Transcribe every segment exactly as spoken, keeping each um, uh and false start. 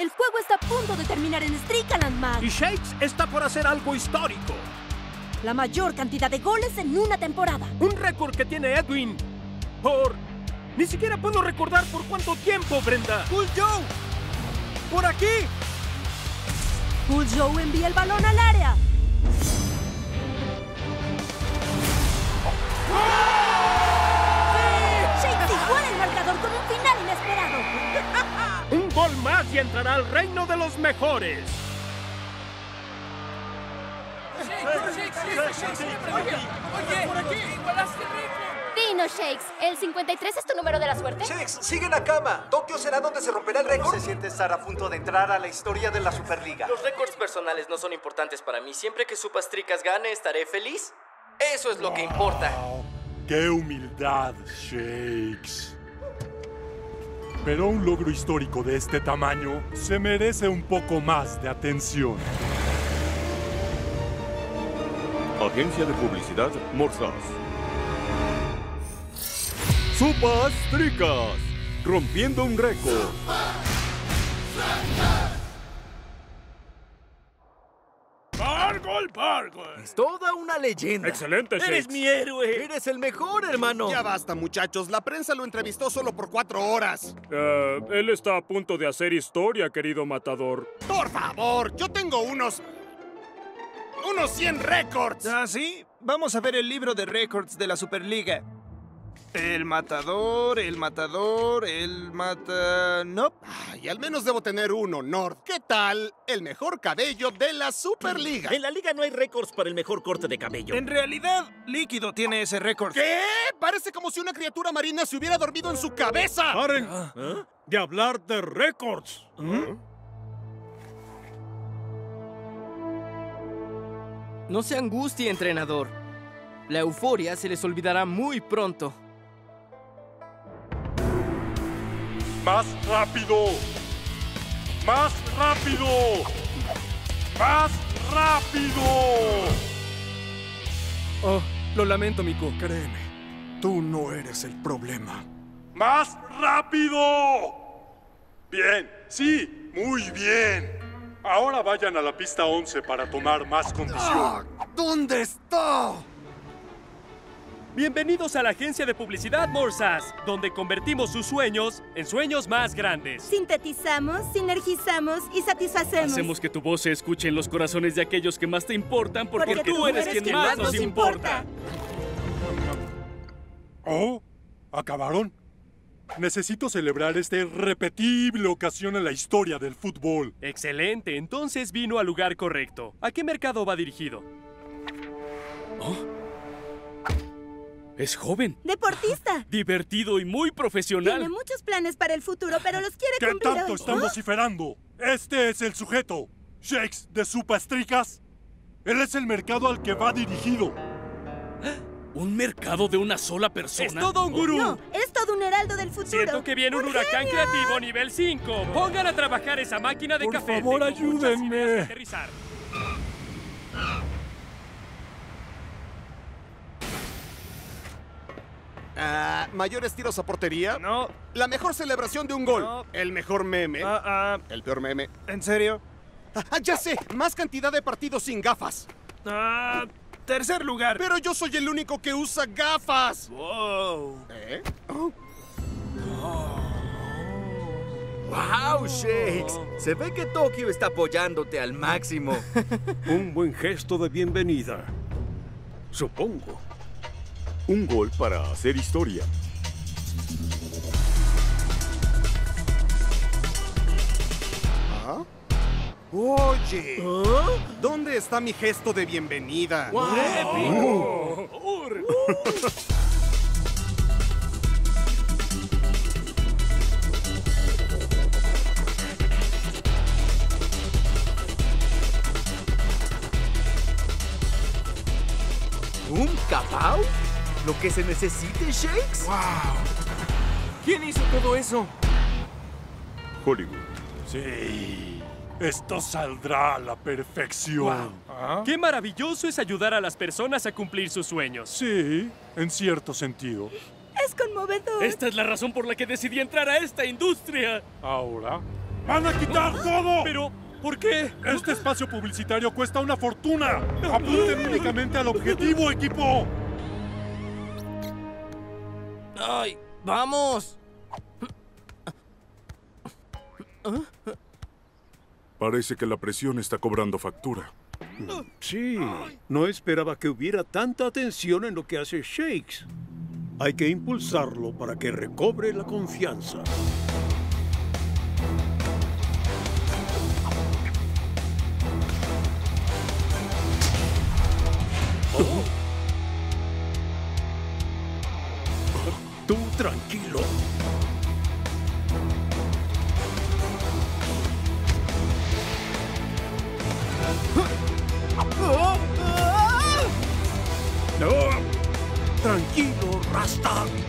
El juego está a punto de terminar en Strikaland Man. Y Shakes está por hacer algo histórico. La mayor cantidad de goles en una temporada. Un récord que tiene Edwin por... Ni siquiera puedo recordar por cuánto tiempo, Brenda. ¡Cool Joe! ¡Por aquí! Cool Joe envía el balón al área. Un gol más y entrará al reino de los mejores. Vino Shakes. ¿El cincuenta y tres es tu número de la suerte? Shakes, sigue Nakama. Tokio será donde se romperá el récord. ¿Se siente estar a punto de entrar a la historia de la Superliga? Los récords personales no son importantes para mí. Siempre que Supa Strikas gane, estaré feliz. Eso es lo que importa. ¡Qué humildad, Shakes! Pero un logro histórico de este tamaño se merece un poco más de atención. Agencia de Publicidad Morsas. Supa Strikas, rompiendo un récord. ¡Bargol, Bargol! Es toda una leyenda. ¡Excelente, Shakes! ¡Eres mi héroe! ¡Eres el mejor, hermano! Ya basta, muchachos. La prensa lo entrevistó solo por cuatro horas. Uh, él está a punto de hacer historia, querido matador. ¡Por favor! Yo tengo unos... ¡unos cien récords! ¿Ah, sí? Vamos a ver el libro de récords de la Superliga. El matador, el matador, el mata... No. Ay, al menos debo tener uno, Nord. ¿Qué tal el mejor cabello de la Superliga? En la liga no hay récords para el mejor corte de cabello. En realidad, Líquido tiene ese récord. ¿Qué? Parece como si una criatura marina se hubiera dormido en su cabeza. ¡Paren ¿Eh? de hablar de récords! ¿Eh? No se angustie, entrenador. La euforia se les olvidará muy pronto. ¡Más rápido! ¡Más rápido! ¡Más rápido! Oh, lo lamento, Miko. Créeme, tú no eres el problema. ¡Más rápido! Bien, sí, muy bien. Ahora vayan a la pista once para tomar más condición. ¿Dónde está? Bienvenidos a la Agencia de Publicidad Morsas, donde convertimos sus sueños en sueños más grandes. Sintetizamos, sinergizamos y satisfacemos. Hacemos que tu voz se escuche en los corazones de aquellos que más te importan porque, porque tú, tú eres, eres quien, quien más, más nos importa. Oh, ¿acabaron? Necesito celebrar esta irrepetible ocasión en la historia del fútbol. Excelente, entonces vino al lugar correcto. ¿A qué mercado va dirigido? ¿Oh? Es joven. Deportista. Divertido y muy profesional. Tiene muchos planes para el futuro, pero los quiere cumplir. ¿Qué tanto están ¿Oh? vociferando? Este es el sujeto. Shakes de Supa Strikas. Él es el mercado al que va dirigido. ¿Un mercado de una sola persona? ¡Es todo un gurú! No, es todo un heraldo del futuro. Siento que viene un, un huracán genio. creativo nivel cinco. Pongan a trabajar esa máquina de Por café. Por favor, Tengo ayúdenme. Aterrizar. Ah, ¿mayores tiros a portería? No. La mejor celebración de un gol. No. El mejor meme. Ah, uh, uh. El peor meme. ¿En serio? Ah, ya sé. Más cantidad de partidos sin gafas. Ah, uh, tercer lugar. Pero yo soy el único que usa gafas. Wow. ¿Eh? Oh. Oh. Wow, Shakes. Se ve que Tokio está apoyándote al máximo. Un buen gesto de bienvenida. Supongo. Un gol para hacer historia. ¿Ah? Oye, ¿Ah? ¿dónde está mi gesto de bienvenida? ¡Wow! ¡Oh! ¡Oh! ¿Un capao? ¿Lo que se necesite, Shakes? ¡Wow! ¿Quién hizo todo eso? Hollywood. Sí. Esto saldrá a la perfección. Wow. ¿Ah? ¡Qué maravilloso es ayudar a las personas a cumplir sus sueños! Sí, en cierto sentido. ¡Es conmovedor! Esta es la razón por la que decidí entrar a esta industria. Ahora, ¡Van a quitar todo! Pero, ¿por qué? Este espacio publicitario cuesta una fortuna. Apunten únicamente al objetivo, equipo. ¡Ay, vamos! Parece que la presión está cobrando factura. Sí, no esperaba que hubiera tanta atención en lo que hace Shakes. Hay que impulsarlo para que recobre la confianza. Oh. Tú tranquilo. Tranquilo, Rasta. ¿Eh?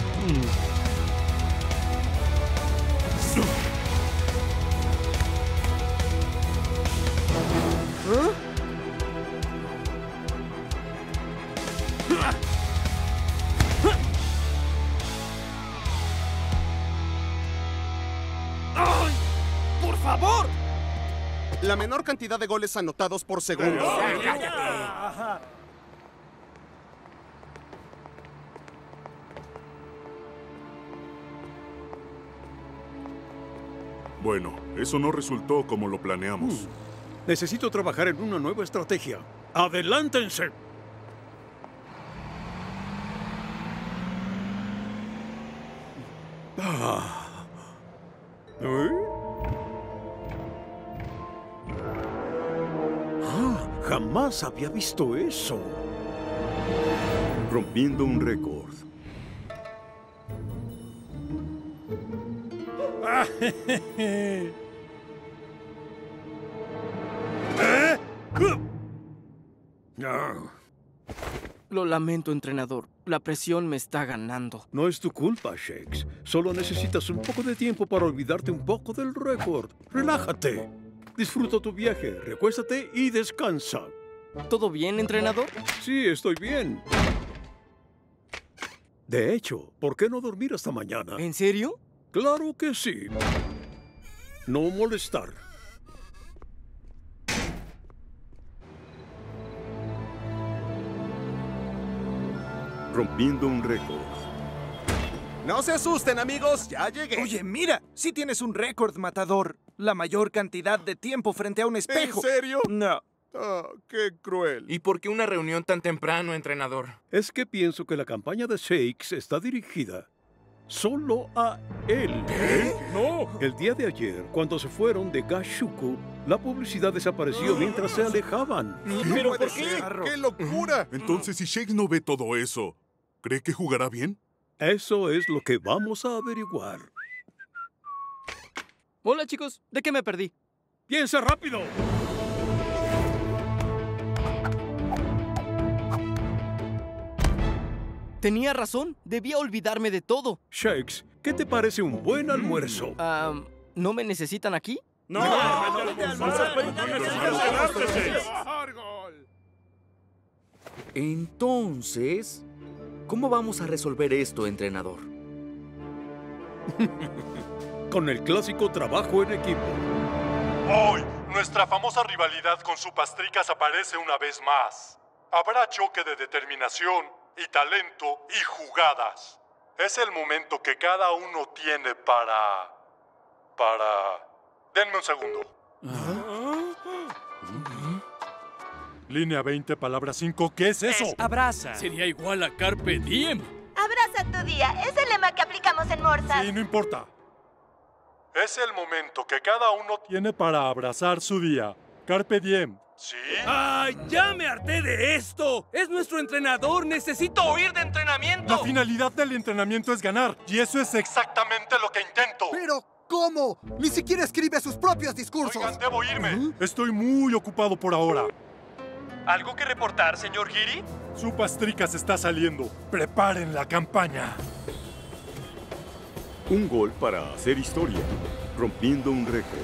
¡Ay! ¡Por favor! La menor cantidad de goles anotados por segundo. ¡Cállate! Bueno, eso no resultó como lo planeamos. Hmm. Necesito trabajar en una nueva estrategia. ¡Adelántense! Ah. ¿Eh? Ah, jamás había visto eso. Rompiendo un récord. ¿Eh? Lo lamento, entrenador. La presión me está ganando. No es tu culpa, Shakes. Solo necesitas un poco de tiempo para olvidarte un poco del récord. Relájate. Disfruta tu viaje, recuéstate y descansa. ¿Todo bien, entrenador? Sí, estoy bien. De hecho, ¿por qué no dormir hasta mañana? ¿En serio? ¡Claro que sí! No molestar. Rompiendo un récord. ¡No se asusten, amigos! ¡Ya llegué! Oye, mira, sí tienes un récord, matador. La mayor cantidad de tiempo frente a un espejo. ¿En serio? No. ¡Ah, oh, qué cruel! ¿Y por qué una reunión tan temprano, entrenador? Es que pienso que la campaña de Shakes está dirigida solo a él. ¿Qué? ¡No! El día de ayer, cuando se fueron de Gashuku, la publicidad desapareció mientras se alejaban. No, ¿pero por qué? ¡Qué locura! Entonces, si Shakes no ve todo eso, ¿cree que jugará bien? Eso es lo que vamos a averiguar. Hola, chicos. ¿De qué me perdí? ¡Piensa rápido! Tenía razón. Debía olvidarme de todo. Shakes, ¿qué te parece un buen almuerzo? Ah, um, ¿no me necesitan aquí? ¡No! ¡No necesitas! Entonces, ¿cómo vamos a resolver esto, entrenador? Con el clásico trabajo en equipo. Hoy, nuestra famosa rivalidad con Supa Strikas aparece una vez más. Habrá choque de determinación y talento y jugadas. Es el momento que cada uno tiene para... para... Denme un segundo. ¿Ah? Línea veinte, palabra cinco, ¿qué es eso? Es abraza. Sería igual a Carpe Diem. Abraza tu día. Es el lema que aplicamos en Morsas. Sí, no importa. Es el momento que cada uno tiene para abrazar su día. Carpe Diem. ¿Sí? ¡Ay, ya me harté de esto! ¡Es nuestro entrenador! ¡Necesito oír de entrenamiento! La finalidad del entrenamiento es ganar, y eso es exactamente lo que intento. ¿Pero cómo? ¡Ni siquiera escribe sus propios discursos! Oigan, debo irme. ¿Mm? Estoy muy ocupado por ahora. ¿Algo que reportar, señor Giri? Supa Strikas está saliendo. ¡Preparen la campaña! Un gol para hacer historia, rompiendo un récord.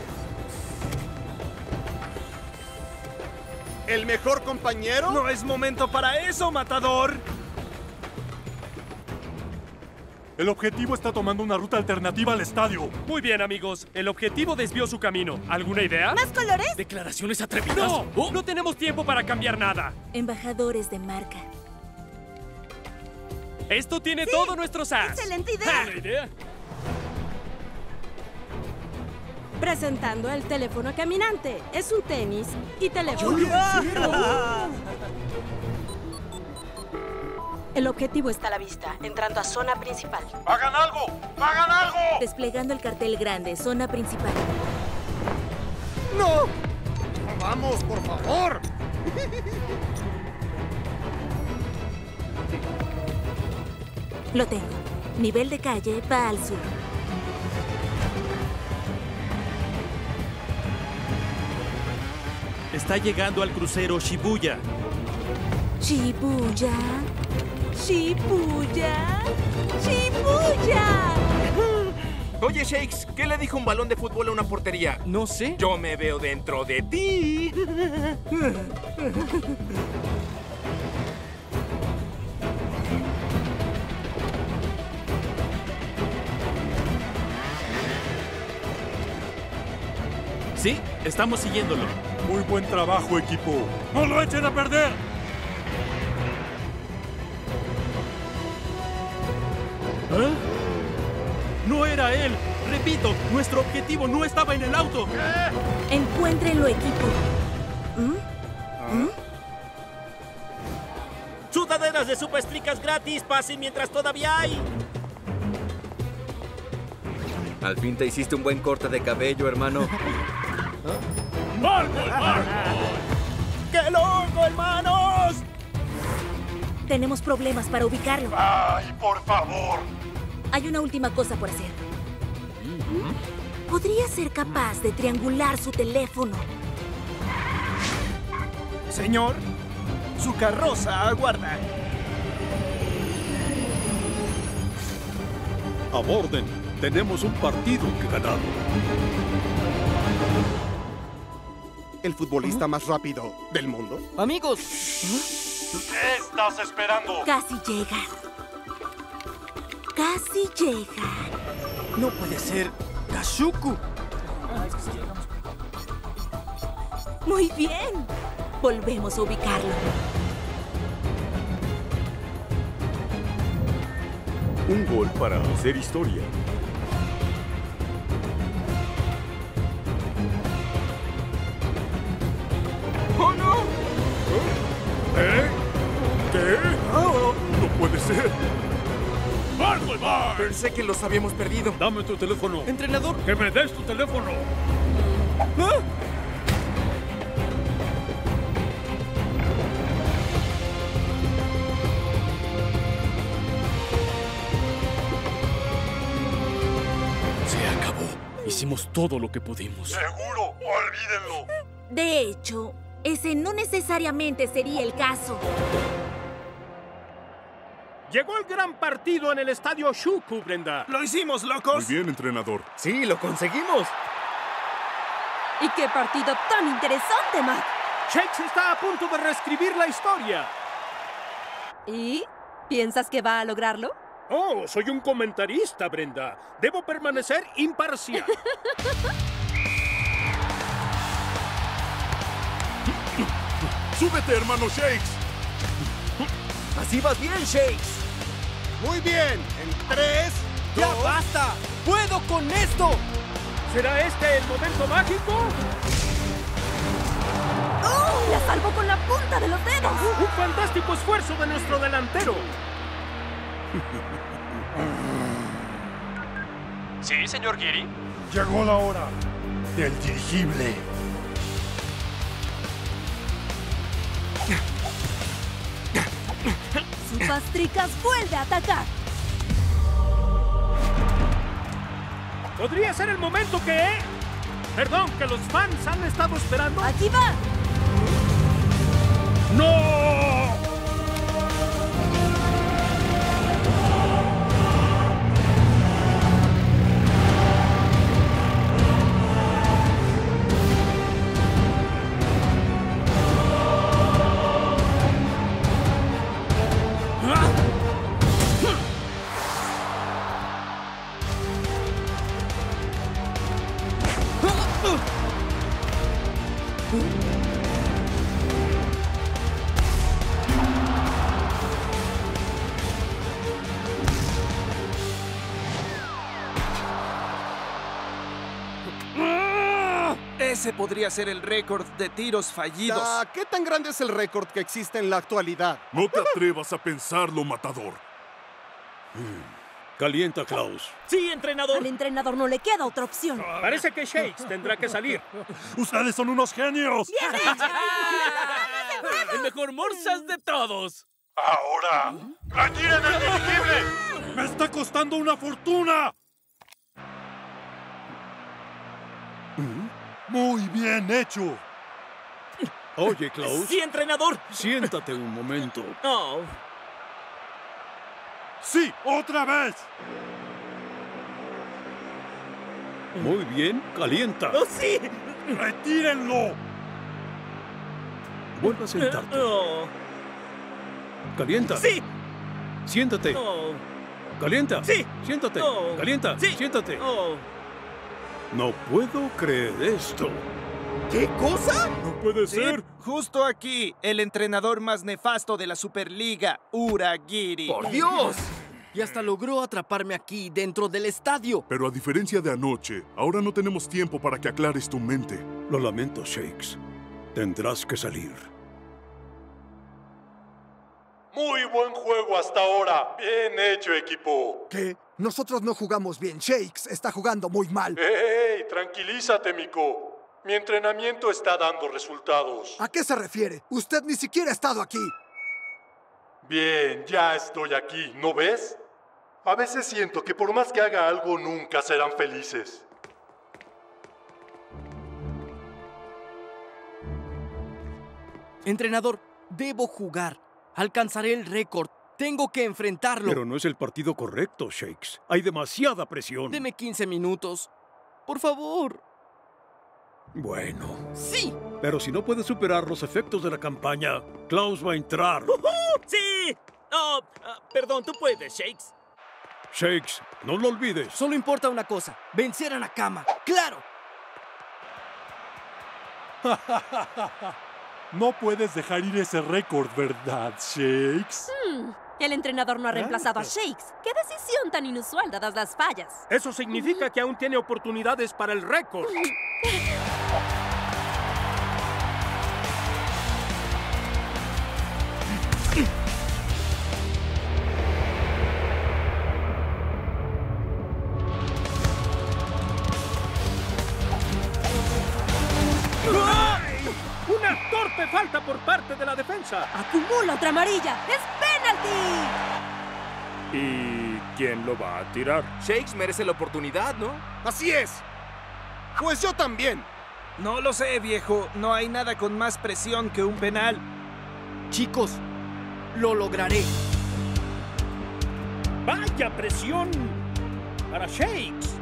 ¿El mejor compañero? No es momento para eso, matador. El objetivo está tomando una ruta alternativa al estadio. Muy bien, amigos. El objetivo desvió su camino. ¿Alguna idea? ¿Más colores? ¿Declaraciones atrevidas? ¡No! Oh. No tenemos tiempo para cambiar nada. Embajadores de marca. Esto tiene sí. todo nuestro S A S. ¡Excelente idea! ¡Ja! idea! Presentando el teléfono caminante. Es un tenis y teléfono. ¡Oh, el objetivo está a la vista, entrando a zona principal. ¡Hagan algo! ¡Hagan algo! Desplegando el cartel grande, zona principal. ¡No! ¡Vamos, por favor! Lo tengo. Nivel de calle va al sur. Está llegando al crucero Shibuya. Shibuya... ¡Shibuya! ¡Shibuya! Oye, Shakes, ¿qué le dijo un balón de fútbol a una portería? No sé. Yo me veo dentro de ti. Sí, estamos siguiéndolo. Muy buen trabajo, equipo. ¡No lo echen a perder! ¿Eh? ¡No era él! Repito, nuestro objetivo no estaba en el auto. ¿Qué? Encuéntrenlo, equipo. ¿Mm? ¿Mm? ¡Sudaderas de Supa Strikas gratis! ¡Pasen mientras todavía hay! Al fin te hiciste un buen corte de cabello, hermano. ¿Eh? ¡Marco, el Marco! ¡Qué loco, hermanos! Tenemos problemas para ubicarlo. ¡Ay, por favor! Hay una última cosa por hacer. ¿Podría ser capaz de triangular su teléfono? Señor, su carroza aguarda. Aborden. Tenemos un partido que ganar. El futbolista ¿Ah? más rápido del mundo. Amigos. ¿Qué estás esperando? Casi llega. Casi llega. No puede ser. Gashuku. Muy bien. Volvemos a ubicarlo. Un gol para hacer historia. ¡Oh, no! ¿Eh? ¿Qué? Oh. ¡No puede ser! ¡Marco el bar! Pensé que los habíamos perdido. Dame tu teléfono. Entrenador. ¡Que me des tu teléfono! ¿Ah? Se acabó. Hicimos todo lo que pudimos. ¡Seguro! ¡Olvídenlo! De hecho, ese no necesariamente sería el caso. Llegó el gran partido en el estadio Shuku, Brenda. ¡Lo hicimos, locos! Muy bien, entrenador. ¡Sí, lo conseguimos! ¡Y qué partido tan interesante, Matt! Shakes está a punto de reescribir la historia. ¿Y? ¿Piensas que va a lograrlo? Oh, soy un comentarista, Brenda. Debo permanecer imparcial. ¡Súbete, hermano Shakes! ¡Así vas bien, Shakes! ¡Muy bien! ¡En tres, dos... ¡Ya basta! ¡Puedo con esto! ¿Será este el momento mágico? ¡Oh! ¡La salvo con la punta de los dedos! ¡Un fantástico esfuerzo de nuestro delantero! ¿Sí, señor Giri? Llegó la hora del dirigible. Supa Strikas vuelve a atacar. Podría ser el momento que... Perdón, que los fans han estado esperando. ¡Aquí va! ¡No! Ese podría ser el récord de tiros fallidos. Ah, ¿qué tan grande es el récord que existe en la actualidad? No te atrevas a pensarlo, matador. Mm. Calienta, Klaus. Sí, entrenador. Al entrenador no le queda otra opción. Ah, parece que Shakes tendrá que salir. Ustedes son unos genios. ¡Bien hecho! El mejor morsas de todos. Ahora, la gira del dirigible. Me está costando una fortuna. ¡Muy bien hecho! Oye, Klaus. ¡Sí, entrenador! Siéntate un momento. Oh. ¡Sí, otra vez! Muy bien, calienta. ¡Oh, sí! ¡Retírenlo! Vuelve a sentarte. Oh. Calienta. ¡Sí! Siéntate. Oh. Calienta. ¡Sí! Siéntate. Oh. Calienta. ¡Sí! Siéntate. Oh. No puedo creer esto. ¿Qué cosa? No puede ser. Justo aquí, el entrenador más nefasto de la Superliga, Uragiri. ¡Por Dios! Y hasta logró atraparme aquí, dentro del estadio. Pero a diferencia de anoche, ahora no tenemos tiempo para que aclares tu mente. Lo lamento, Shakes. Tendrás que salir. Muy buen juego hasta ahora. Bien hecho, equipo. ¿Qué? Nosotros no jugamos bien. Shakes está jugando muy mal. ¡Ey! Tranquilízate, Miko. Mi entrenamiento está dando resultados. ¿A qué se refiere? Usted ni siquiera ha estado aquí. Bien, ya estoy aquí. ¿No ves? A veces siento que por más que haga algo, nunca serán felices. Entrenador, debo jugar. Alcanzaré el récord. Tengo que enfrentarlo. Pero no es el partido correcto, Shakes. Hay demasiada presión. Deme quince minutos. Por favor. Bueno. ¡Sí! Pero si no puedes superar los efectos de la campaña, Klaus va a entrar. Uh-huh. ¡Sí! Oh, uh, perdón, tú puedes, Shakes. Shakes, no lo olvides. Solo importa una cosa. Vencer a Nakama. ¡Claro! ¡Ja, ja, ja, ja! No puedes dejar ir ese récord, ¿verdad, Shakes? Hmm. El entrenador no ha reemplazado a Shakes. ¡Qué decisión tan inusual dadas las fallas! Eso significa que aún tiene oportunidades para el récord. Falta por parte de la defensa. Acumula otra amarilla. ¡Es penalti! ¿Y quién lo va a tirar? Shakes merece la oportunidad, ¿no? ¡Así es! Pues yo también. No lo sé, viejo. No hay nada con más presión que un penal. Chicos, lo lograré. ¡Vaya presión! Para Shakes.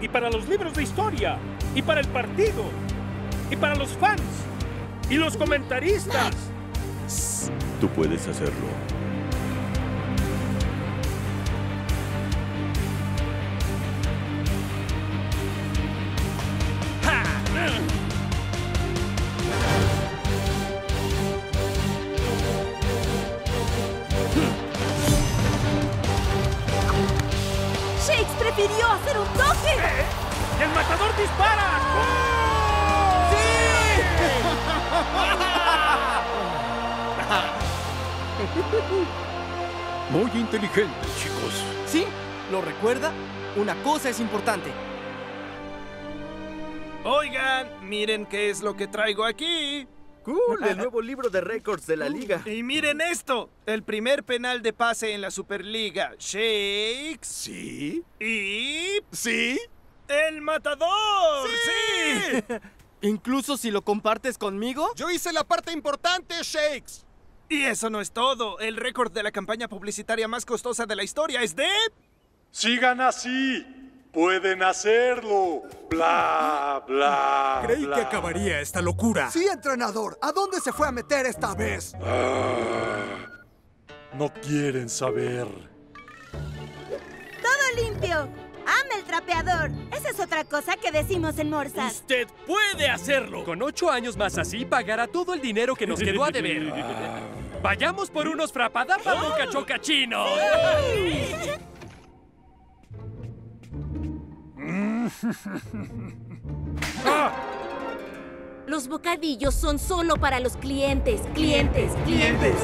Y para los libros de historia. Y para el partido. Y para los fans. ¡Y los comentaristas! Tú puedes hacerlo. ¡Shakes prefirió hacer un toque! ¿Eh? ¡Y el matador dispara! ¡Oh! Muy inteligente, chicos. ¿Sí? ¿Lo recuerda? Una cosa es importante. Oigan, miren qué es lo que traigo aquí. Cool, el nuevo libro de récords de la liga. Y miren esto, el primer penal de pase en la Superliga. Shakes. Sí. Y... Sí. El matador. Sí. Sí. ¿Incluso si lo compartes conmigo? Yo hice la parte importante, Shakes. Y eso no es todo. El récord de la campaña publicitaria más costosa de la historia es de... ¡Sigan así! ¡Pueden hacerlo! ¡Bla, bla, Creí bla. que acabaría esta locura. Sí, entrenador. ¿A dónde se fue a meter esta vez? Ah, no quieren saber. ¡Todo limpio! ¡Ama el trapeador! Esa es otra cosa que decimos en Morsas. ¡Usted puede hacerlo! Con ocho años más así, pagará todo el dinero que nos quedó a deber. Ah. ¡Vayamos por unos frapadapas oh. boca choca chino! Sí. ah. Los bocadillos son solo para los clientes, clientes, clientes.